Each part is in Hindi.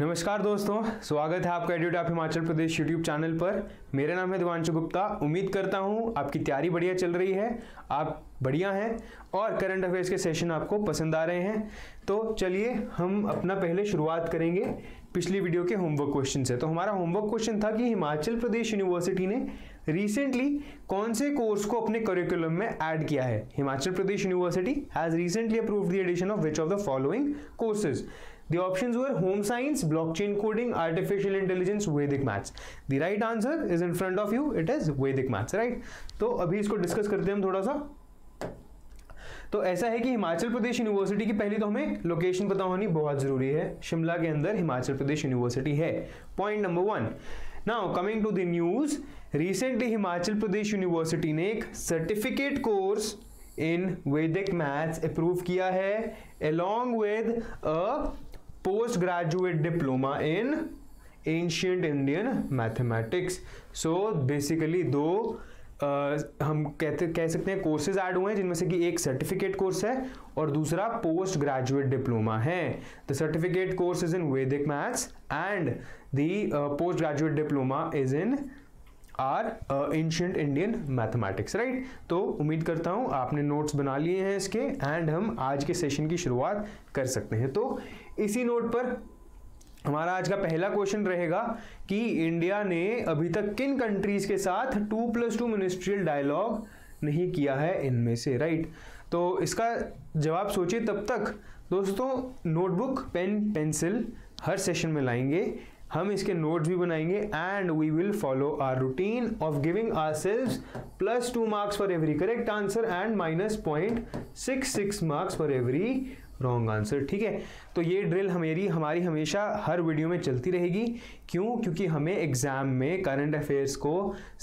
नमस्कार दोस्तों, स्वागत है आपका edit of Himachal Pradesh YouTube channel पर। मेरा नाम है देवांशु गुप्ता। उम्मीद करता हूँ आपकी तैयारी बढ़िया चल रही है, आप बढ़िया हैं और करंट अफेयर्स के सेशन आपको पसंद आ रहे हैं। तो चलिए हम अपना पहले शुरुआत करेंगे पिछली वीडियो के होमवर्क क्वेश्चन से। तो हमारा होमवर्क क्वेश्चन था कि हिमाचल प्रदेश यूनिवर्सिटी ने रिसेंटली कौन से कोर्स को अपने करिकुलम में ऐड किया है। Himachal Pradesh university has recently approved the addition of which of the following courses. The options were home science, blockchain coding, artificial intelligence, Vedic maths. The right answer is in front of you. It is Vedic maths, right? तो अभी इसको डिस्कस करते हैं हम थोड़ा सा। तो ऐसा है कि हिमाचल प्रदेश यूनिवर्सिटी की पहली तो हमें लोकेशन पता होनी बहुत जरूरी है। शिमला के अंदर हिमाचल प्रदेश यूनिवर्सिटी है, point number one. Now coming to the news, recently Himachal Pradesh university ने एक सर्टिफिकेट कोर्स इन वैदिक मैथ्स अप्रूव किया है, along with a post graduate diploma in ancient Indian mathematics. So basically दो हम कह सकते हैं कोर्सेज ऐड हुए हैं, जिनमें से कि एक सर्टिफिकेट कोर्स है और दूसरा पोस्ट ग्रेजुएट डिप्लोमा है। The certificate course is in वैदिक maths and the post graduate diploma is in are ancient Indian mathematics, right. तो उम्मीद करता हूँ आपने नोट्स बना लिए हैं इसके, एंड हम आज के सेशन की शुरुआत कर सकते हैं। तो इसी नोट पर हमारा आज का पहला क्वेश्चन रहेगा कि इंडिया ने अभी तक किन कंट्रीज के साथ 2+2 मिनिस्ट्रियल डायलॉग नहीं किया है इनमें से, राइट। तो इसका जवाब सोचिए। तब तक दोस्तों नोटबुक, पेन, पेंसिल हर सेशन में लाएंगे, हम इसके नोट्स भी बनाएंगे and we will follow our routine of giving ourselves +2 marks for every correct answer and -0.66 marks for every wrong answer, ठीक है। तो ये ड्रिल हमारी हमेशा हर वीडियो में चलती रहेगी। क्यों? क्योंकि हमें एग्जाम में करंट अफेयर्स को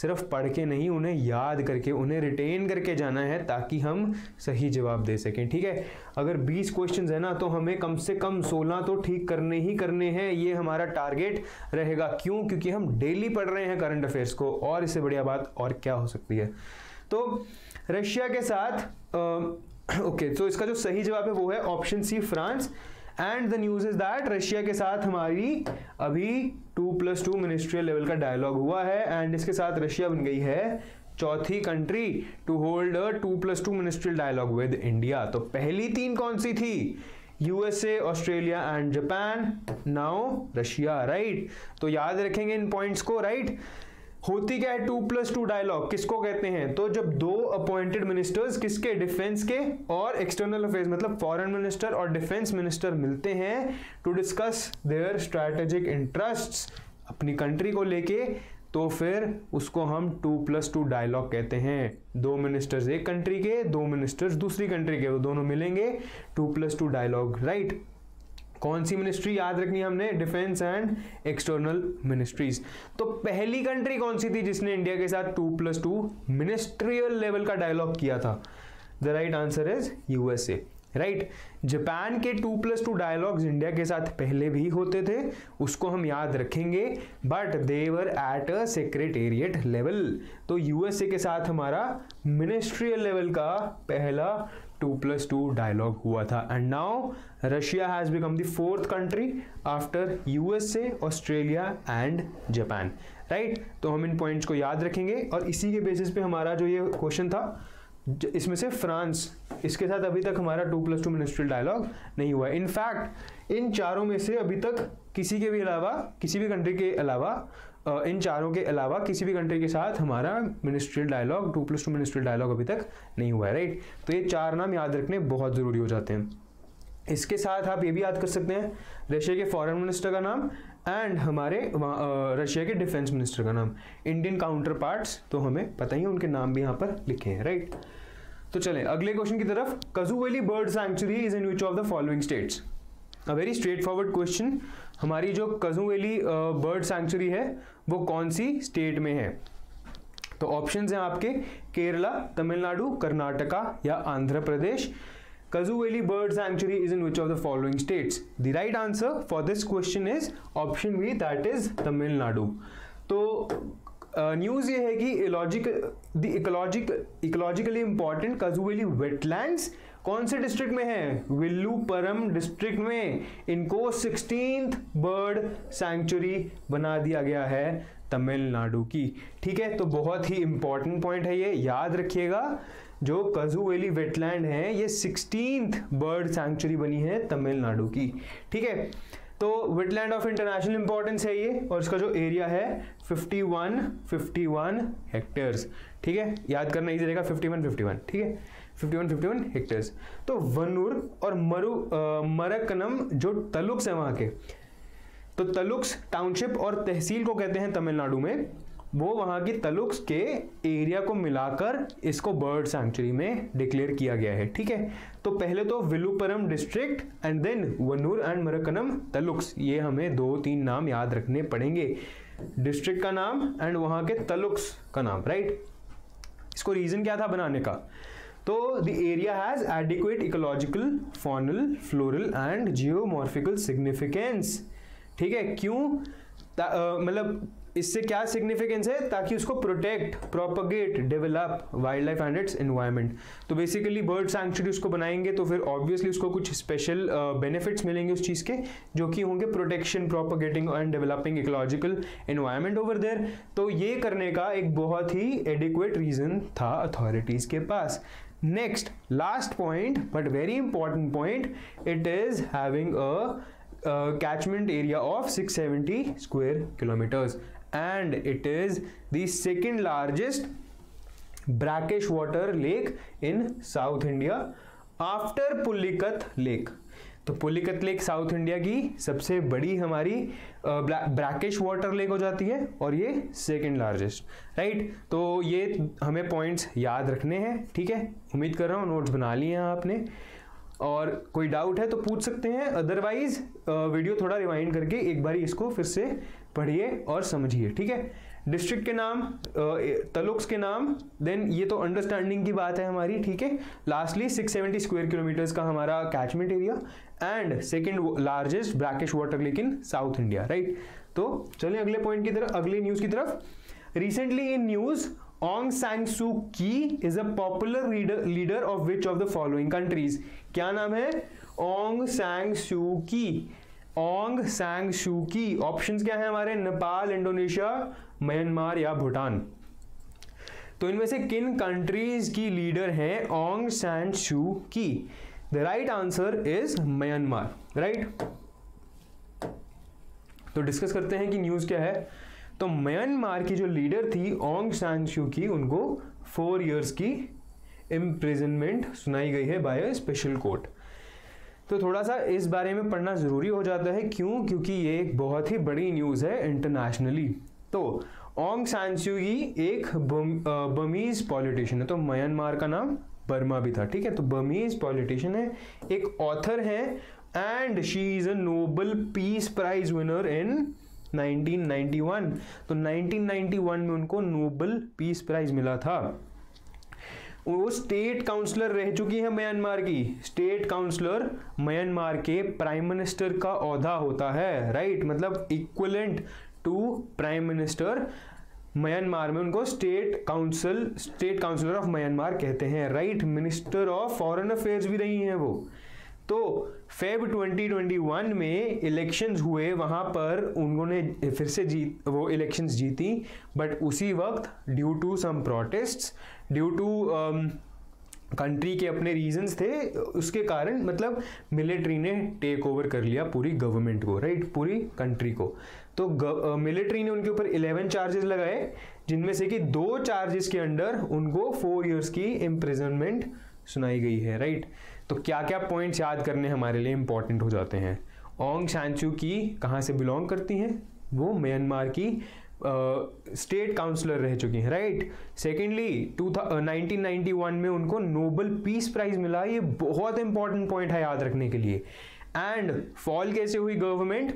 सिर्फ पढ़ के नहीं, उन्हें याद करके, उन्हें रिटेन करके जाना है ताकि हम सही जवाब दे सकें, ठीक है। अगर 20 क्वेश्चंस है ना, तो हमें कम से कम 16 तो ठीक करने ही करने हैं, ये हमारा टारगेट रहेगा। क्यों? क्योंकि हम डेली पढ़ रहे हैं करंट अफेयर्स को, और इससे बढ़िया बात और क्या हो सकती है। तो रशिया के साथ ओके, तो इसका जो सही जवाब है वो है option C, France. And the news is that Russia के साथ हमारी अभी 2+2 मिनिस्ट्रियल लेवल का डायलॉग हुआ है, एंड इसके साथ रशिया बन गई है चौथी country to hold 2+2 ministerial dialogue with India. तो पहली तीन कौन सी थी? USA, Australia and Japan. Now Russia, right. तो याद रखेंगे इन पॉइंट्स को, राइट होती क्या है 2+2 डायलॉग? किसको कहते हैं? तो जब दो अपॉइंटेड मिनिस्टर्स, किसके? डिफेंस के और एक्सटर्नल अफेयर्स, मतलब फॉरेन मिनिस्टर और डिफेंस मिनिस्टर मिलते हैं to discuss their strategic interests अपनी कंट्री को लेके, तो फिर उसको हम 2+2 डायलॉग कहते हैं। दो मिनिस्टर्स एक कंट्री के, दो मिनिस्टर्स दूसरी कंट्री के, वो दोनों मिलेंगे 2+2 डायलॉग, राइट। कौन सी मिनिस्ट्री याद रखनी है हमने? Defence and external ministries. तो पहली कंट्री कौन सी थी जिसने इंडिया के साथ 2+2 मिनिस्ट्रियल लेवल का डायलॉग किया था? The right answer is USA, right. Japan के 2+2 डायलॉग्स इंडिया के साथ पहले भी होते थे, उसको हम याद रखेंगे, but they were at a secretariat level. तो यूएसए के साथ हमारा मिनिस्ट्रियल लेवल का पहला 2+2 डायलॉग हुआ था। And now Russia has become the fourth country after USA, Australia and Japan, right. तो हम इन पॉइंट्स को याद रखेंगे, और इसी के बेसिस पे हमारा जो ये क्वेश्चन था, इसमें से फ्रांस, इसके साथ अभी तक हमारा 2+2 मिनिस्ट्रियल डायलॉग नहीं हुआ है। इनफैक्ट इन चारों में से अभी तक किसी के भी अलावा, किसी भी कंट्री के अलावा, इन चारों के अलावा किसी भी कंट्री के साथ हमारा मिनिस्ट्रियल डायलॉग 2+2 मिनिस्ट्रियल डायलॉग अभी तक नहीं हुआ है, राइट। तो ये चार नाम याद रखने बहुत ज़रूरी हो जाते हैं। इसके साथ आप ये भी याद कर सकते हैं रशिया के फॉरेन मिनिस्टर का नाम एंड हमारे रशिया के डिफेंस मिनिस्टर का नाम। इंडियन काउंटर पार्ट्स तो हमें पता ही है, उनके नाम भी यहाँ पर लिखे हैं, राइट। तो चलें अगले क्वेश्चन की तरफ। Kazuveli bird sanctuary is in which of the following states? A very straightforward question. हमारी जो कजुवेली बर्ड सैंक्चुरी है वो कौन सी स्टेट में है? तो ऑप्शंस हैं आपके केरला, तमिलनाडु, कर्नाटका या Andhra Pradesh. Kazuveli Bird Sanctuary is in which of the following states? The right answer for this question is option B, that is Tamil Nadu. तो न्यूज़ ये है कि इकोलॉजिकली इम्पॉर्टेंट कजुवेली वेटलैंड्स कौन से डिस्ट्रिक्ट में है? विल्लुपुरम डिस्ट्रिक्ट में। इनको 16th बर्ड सैंक्चुरी बना दिया गया है तमिलनाडु की। ठीक है, तो बहुत ही इंपॉर्टेंट पॉइंट है ये, याद रखिएगा। जो कजुवेली वेटलैंड है ये 16th बर्ड सैंक्चुरी बनी है तमिलनाडु की। ठीक है, तो वेटलैंड ऑफ इंटरनेशनल इंपॉर्टेंस है ये, और इसका जो एरिया है 51 हेक्टेयर्स। ठीक है, याद करना इजी रहेगा, 51 ठीक है, 51 हेक्टेयर्स। तो वन्नूर और मरकनम जो तलुक्स है वहाँ के, तो तलुक्स टाउनशिप और तहसील को कहते हैं तमिलनाडु में, वो वहाँ की तलुक्स के एरिया को मिलाकर इसको बर्ड सैंक्चुरी में डिक्लेयर किया गया है। ठीक है, तो पहले तो Villupuram district and then Vanur and Marakkanam taluks, ये हमें 2-3 नाम याद रखने पड़ेंगे, डिस्ट्रिक्ट का नाम एंड वहाँ के तलुक्स का नाम, राइट। इसको रीजन क्या था बनाने का? तो the area has adequate ecological, faunal, floral and geomorphical significance. ठीक है, क्यों? मतलब इससे क्या सिग्निफिकेंस है? ताकि उसको protect, propagate, develop wildlife and its environment. So basically bird sanctuary उसको बनाएंगे तो फिर ऑब्वियसली उसको कुछ स्पेशल बेनिफिट्स मिलेंगे उस चीज़ के, जो कि होंगे protection, propagating and developing ecological environment over there. तो ये करने का एक बहुत ही एडिक्वेट रीजन था अथॉरिटीज के पास। Next, last point but very important point, it is having a catchment area of 670 square kilometers and it is the second largest brackish water lake in South India after Pulicat Lake। तो पुलिकत लेक साउथ इंडिया की सबसे बड़ी हमारी ब्रैकिश वाटर लेक हो जाती है और ये सेकंड लार्जेस्ट, राइट। तो ये हमें पॉइंट्स याद रखने हैं। ठीक है, उम्मीद कर रहा हूँ नोट्स बना लिए हैं आपने, और कोई डाउट है तो पूछ सकते हैं, अदरवाइज वीडियो थोड़ा रिवाइंड करके एक बारी इसको फिर से पढ़िए और समझिए। ठीक है, डिस्ट्रिक्ट के नाम, तलुक्स के नाम, देन ये तो अंडरस्टैंडिंग की बात है हमारी। ठीक है, लास्टली 670 स्क्वायर किलोमीटर्स का हमारा catchment area and second largest brackish water lake in South India, right. तो चलिए अगले पॉइंट की तरफ, अगले न्यूज़ की तरफ। Recently in news, Aung San Suu Kyi is a popular leader of which of the following countries? क्या नाम है? Aung San Suu Kyi। Aung San Suu Kyi। Options क्या है हमारे? नेपाल, इंडोनेशिया, म्यांमार या भूटान। तो इनमें से किन कंट्रीज की लीडर हैं Aung San Suu Kyi? The right answer is Myanmar, right. तो डिस्कस करते हैं कि न्यूज क्या है। तो म्यांमार की जो लीडर थी ओंग सान सू की, उनको 4 इयर्स की इम्प्रिजनमेंट सुनाई गई है बाय अ स्पेशल कोर्ट। तो थोड़ा सा इस बारे में पढ़ना ज़रूरी हो जाता है, क्यों? क्योंकि ये एक बहुत ही बड़ी न्यूज़ है इंटरनेशनली। तो ओंग सान सू की एक बर्मीज़ पॉलिटिशियन है, तो म्यांमार का नाम बर्मा भी था, ठीक है। तो बर्मीज़ पॉलिटिशियन है, एक ऑथर है and she is a Nobel peace prize winner in 1991। तो 1991 में उनको नोबेल पीस प्राइज मिला था। वो स्टेट काउंसलर रह चुकी है म्यांमार की। स्टेट काउंसलर म्यांमार के प्राइम मिनिस्टर का ओहदा होता है, राइट, मतलब equivalent to prime minister. Myanmar में उनको स्टेट काउंसलर ऑफ म्यांमार कहते हैं, right. Minister of foreign affairs भी रही हैं वो। तो फेब 2021 में इलेक्शंस हुए, वहाँ पर उन्होंने फिर से वो इलेक्शंस जीती, बट उसी वक्त due to some protests, due to country के अपने रीजंस थे, उसके कारण मतलब मिलिट्री ने टेक ओवर कर लिया पूरी गवर्नमेंट को, राइट, पूरी कंट्री को। तो मिलिट्री ने उनके ऊपर 11 चार्जेस लगाए, जिनमें से कि 2 चार्जेस के अंडर उनको 4 इयर्स की इम्प्रिजनमेंट सुनाई गई है, राइट। तो क्या क्या पॉइंट्स याद करने हमारे लिए इंपॉर्टेंट हो जाते हैं। ओंग सान सू की कहाँ से बिलोंग करती हैं? वो म्यांमार की स्टेट काउंसलर रह चुकी हैं, राइट। सेकेंडली 1991 में उनको नोबेल पीस प्राइज मिला, ये बहुत इंपॉर्टेंट पॉइंट है याद रखने के लिए। एंड फॉल कैसे हुई गवर्नमेंट?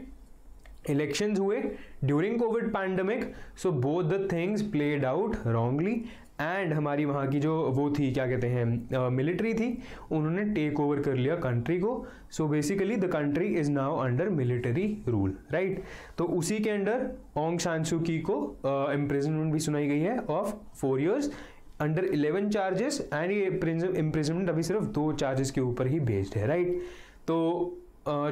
इलेक्शंस हुए during COVID pandemic, so both the things played out wrongly and हमारी वहाँ की जो वो थी, क्या कहते हैं, मिलिट्री थी, उन्होंने टेक ओवर कर लिया कंट्री को। So basically the country is now under military rule, right. तो उसी के अंडर ओंग सान सू की को इम्प्रिजनमेंट भी सुनाई गई है of 4 years under 11 charges and ये इम्प्रिजमेंट अभी सिर्फ 2 चार्जेस के ऊपर ही बेस्ड है, राइट। तो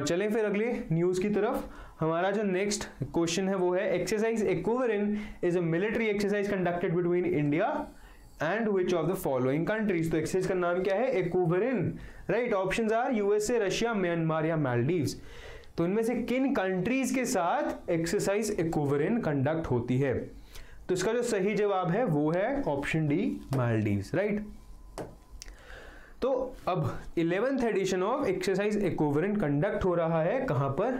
चलें फिर अगले न्यूज़ की तरफ। हमारा जो नेक्स्ट क्वेश्चन है वो है exercise Ekuverin is a military exercise conducted between India and which of the following countries. तो एक्सरसाइज का नाम क्या है? Ekuverin, right. Options are USA, Russia, Myanmar या मालदीव्स। तो इनमें से किन कंट्रीज के साथ एक्सरसाइज एक्वेरिन कंडक्ट होती है? तो इसका जो सही जवाब है वो है ऑप्शन डी, मालदीव्स, राइट। तो अब 11th edition of exercise Ekuverin conduct हो रहा है कहां पर?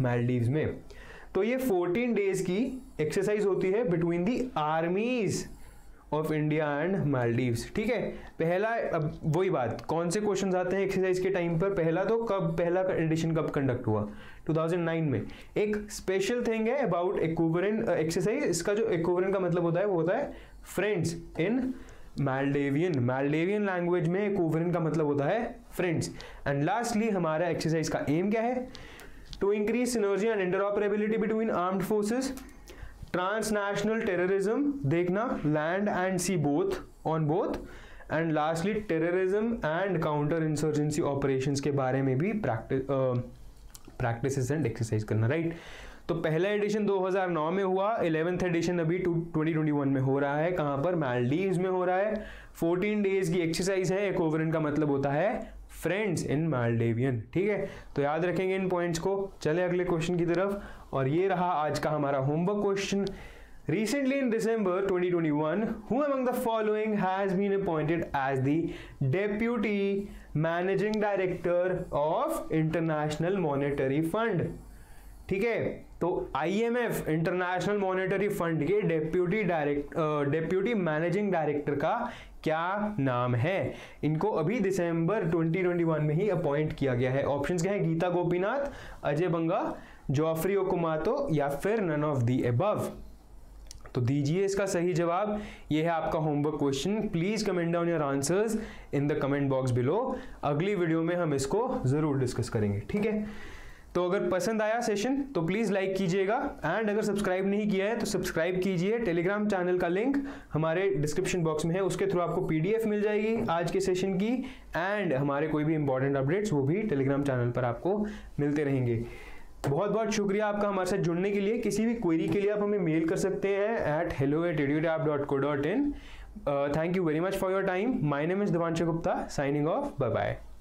मालदीव्स में। तो ये 14 डेज की एक्सरसाइज होती है between the armies of India and Maldives, ठीक है। पहला, अब वही बात, कौन से क्वेश्चंस आते हैं एक्सरसाइज के टाइम पर? पहला तो कब, पहला एडिशन कब कंडक्ट हुआ? 2009 में। एक स्पेशल थिंग है अबाउट एक्वेरिन एक्सरसाइज, इसका जो एक्वेरिन का मतलब होता है वो होता है फ्रेंड्स इन मालदीवियन लैंग्वेज में एक्वेरिन का मतलब होता है फ्रेंड्स। एंड लास्टली हमारा एक्सरसाइज का एम क्या है? To increase synergy and interoperability between armed forces, transnational terrorism देखना land and sea both on both, and lastly terrorism and counter insurgency operations के बारे में भी प्रैक्टिसेस एंड एक्सरसाइज करना, राइट। तो पहला एडिशन 2009 में हुआ, 11th एडिशन अभी 2021 में हो रहा है कहाँ पर? मालदीव्स में हो रहा है। 14 डेज की एक्सरसाइज है, एक्वेरिन का मतलब होता है फ्रेंड्स इन मालदीवियन, ठीक है। तो याद रखेंगे इन पॉइंट्स को। चले अगले क्वेश्चन की तरफ, और ये रहा आज का हमारा homework question. Recently in December 2021, who among the following has been appointed as the Deputy Managing Director of International Monetary Fund? ठीक है, तो IMF इंटरनेशनल मॉनेटरी फंड के डेप्यूटी मैनेजिंग डायरेक्टर का क्या नाम है? इनको अभी दिसंबर 2021 में ही अपॉइंट किया गया है। ऑप्शंस क्या है? गीता गोपीनाथ, अजय बंगा, जॉफ्री ओकुमातो या फिर नन ऑफ दी अबव। तो दीजिए इसका सही जवाब। यह है आपका homework question. Please comment down your answers in the comment box below. अगली वीडियो में हम इसको जरूर डिस्कस करेंगे, ठीक है। तो अगर पसंद आया सेशन तो प्लीज़ लाइक कीजिएगा, एंड अगर सब्सक्राइब नहीं किया है तो सब्सक्राइब कीजिए। टेलीग्राम चैनल का लिंक हमारे डिस्क्रिप्शन बॉक्स में है, उसके थ्रू आपको PDF मिल जाएगी आज के सेशन की, एंड हमारे कोई भी इंपॉर्टेंट अपडेट्स वो भी टेलीग्राम चैनल पर आपको मिलते रहेंगे। बहुत बहुत शुक्रिया आपका हमारे साथ जुड़ने के लिए। किसी भी क्वेरी के लिए आप हमें मेल कर सकते हैं hello@radiotap.co.in। Thank you very much for your time. My name is Devanshu Gupta, signing off, bye bye.